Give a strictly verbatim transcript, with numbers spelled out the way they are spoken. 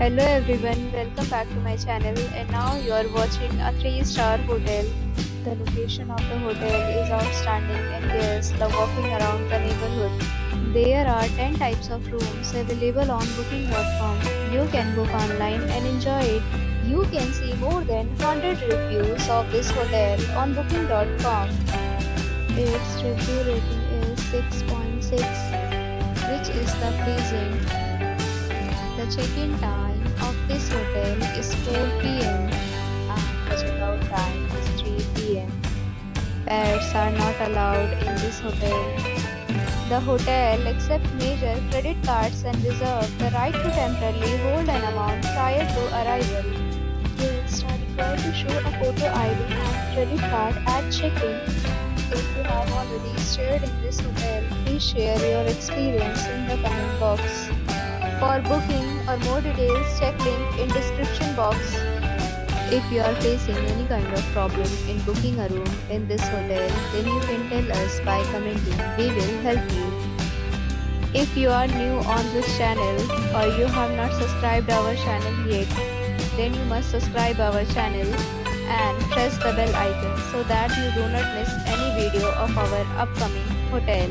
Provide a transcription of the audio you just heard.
Hello everyone, welcome back to my channel, and now you are watching a three star hotel. The location of the hotel is outstanding and guests love walking around the neighborhood. There are ten types of rooms available on booking dot com. You can book online and enjoy it. You can see more than one hundred reviews of this hotel on booking dot com. Its review rating is six point six, which is the pleasing. The check-in time of this hotel is four p m and the check-out time is three p m Pets are not allowed in this hotel. The hotel accepts major credit cards and reserves the right to temporarily hold an amount prior to arrival. Guests are required to show a photo I D and credit card at check-in. If you have already stayed in this hotel, please share your experience in the comment box. For booking or more details, check link in description box. If you are facing any kind of problem in booking a room in this hotel, then you can tell us by commenting. We will help you. If you are new on this channel or you have not subscribed our channel yet, then you must subscribe our channel and press the bell icon so that you do not miss any video of our upcoming hotel.